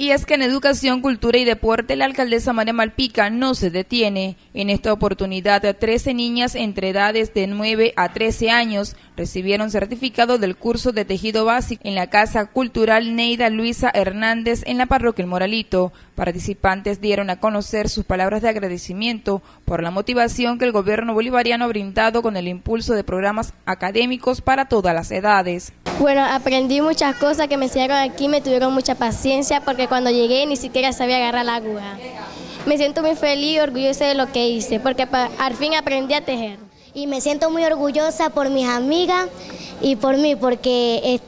Y es que en Educación, Cultura y Deporte la alcaldesa María Malpica no se detiene. En esta oportunidad, 13 niñas entre edades de 9 a 13 años recibieron certificado del curso de tejido básico en la Casa Cultural Neida Luisa Hernández en la parroquia El Moralito. Participantes dieron a conocer sus palabras de agradecimiento por la motivación que el gobierno bolivariano ha brindado con el impulso de programas académicos para todas las edades. Bueno, aprendí muchas cosas que me enseñaron aquí, me tuvieron mucha paciencia porque cuando llegué ni siquiera sabía agarrar la aguja. Me siento muy feliz y orgullosa de lo que hice porque al fin aprendí a tejer. Y me siento muy orgullosa por mis amigas y por mí porque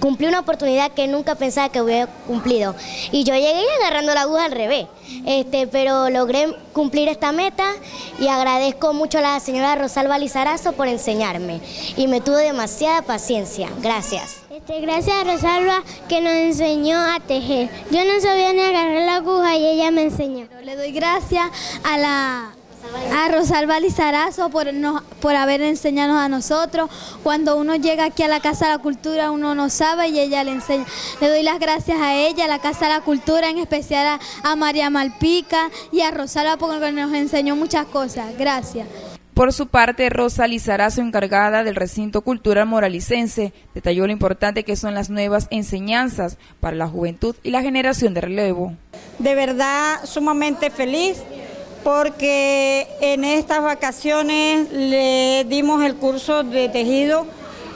cumplí una oportunidad que nunca pensaba que hubiera cumplido. Y yo llegué agarrando la aguja al revés, pero logré cumplir esta meta y agradezco mucho a la señora Rosalba Lizarazo por enseñarme. Y me tuvo demasiada paciencia. Gracias. Gracias a Rosalba que nos enseñó a tejer. Yo no sabía ni agarrar la aguja y ella me enseñó. Le doy gracias a Rosalba Lizarazo por haber enseñado a nosotros. Cuando uno llega aquí a la Casa de la Cultura, uno no sabe y ella le enseña. Le doy las gracias a ella, a la Casa de la Cultura, en especial a María Malpica y a Rosalba porque nos enseñó muchas cosas. Gracias. Por su parte, Rosa Lizarazo, encargada del recinto cultural moralicense, detalló lo importante que son las nuevas enseñanzas para la juventud y la generación de relevo. De verdad, sumamente feliz, porque en estas vacaciones le dimos el curso de tejido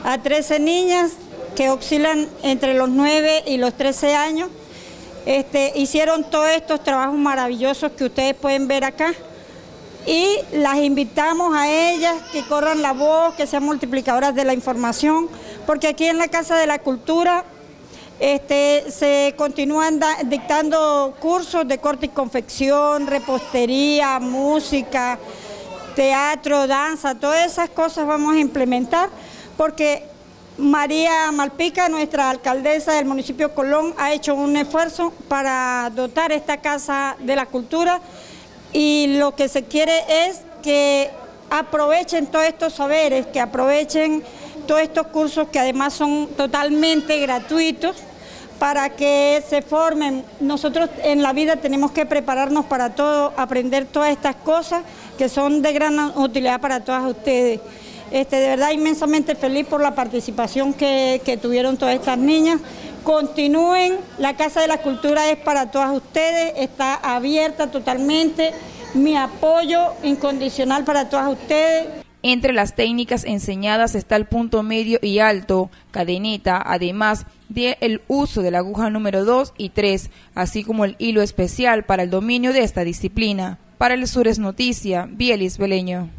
a 13 niñas que oscilan entre los 9 y los 13 años. Hicieron todos estos trabajos maravillosos que ustedes pueden ver acá y las invitamos a ellas que corran la voz, que sean multiplicadoras de la información, porque aquí en la Casa de la Cultura se continúan dictando cursos de corte y confección, repostería, música, teatro, danza, todas esas cosas vamos a implementar porque María Malpica, nuestra alcaldesa del municipio Colón, ha hecho un esfuerzo para dotar esta Casa de la Cultura y lo que se quiere es que aprovechen todos estos saberes, que aprovechen todos estos cursos que además son totalmente gratuitos para que se formen. Nosotros en la vida tenemos que prepararnos para todo, aprender todas estas cosas que son de gran utilidad para todas ustedes. De verdad inmensamente feliz por la participación que tuvieron todas estas niñas. Continúen, la Casa de la Cultura es para todas ustedes, está abierta totalmente, mi apoyo incondicional para todas ustedes. Entre las técnicas enseñadas está el punto medio y alto, cadeneta, además de el uso de la aguja número 2 y 3, así como el hilo especial para el dominio de esta disciplina. Para el Sur es Noticia, Bielis Beleño.